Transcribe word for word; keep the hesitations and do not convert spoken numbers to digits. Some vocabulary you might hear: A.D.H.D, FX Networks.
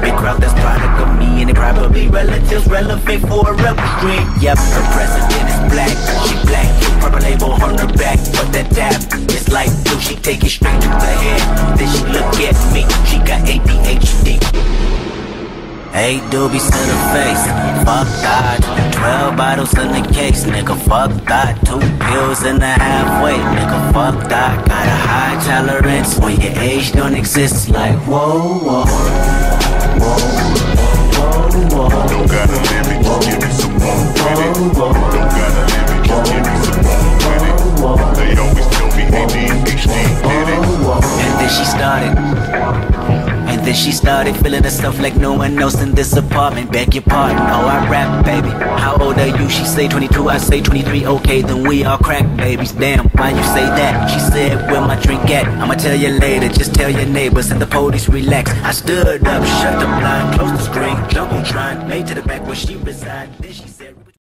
big crowd that's product of me, and it probably relatives relevant for a rebel stream. Yep, her president is black, she black, purple label on her back, but that dab is like blue, she take it straight to the head, then she look at me, she got A D H D. Eight doobies to the face, fuck that. Twelve bottles in the case, nigga, fuck that. Two pills in the halfway, nigga, fuck that. Got a high tolerance when your age don't exist. Like whoa, whoa, whoa, whoa, whoa. Don't gotta let me, just give me some more with it. Don't gotta let me, just give me some more with it. They always tell me A D H D did it. And then she started. Then she started feeling herself like no one else in this apartment. Beg your pardon, oh I rap, baby. How old are you? She say twenty-two, I say twenty-three. Okay, then we all crack babies. Damn, why you say that? She said, where my drink at? I'ma tell you later, just tell your neighbors and the police relax. I stood up, shut the blind, closed the screen, jump on trying, made to the back where she reside. Then she said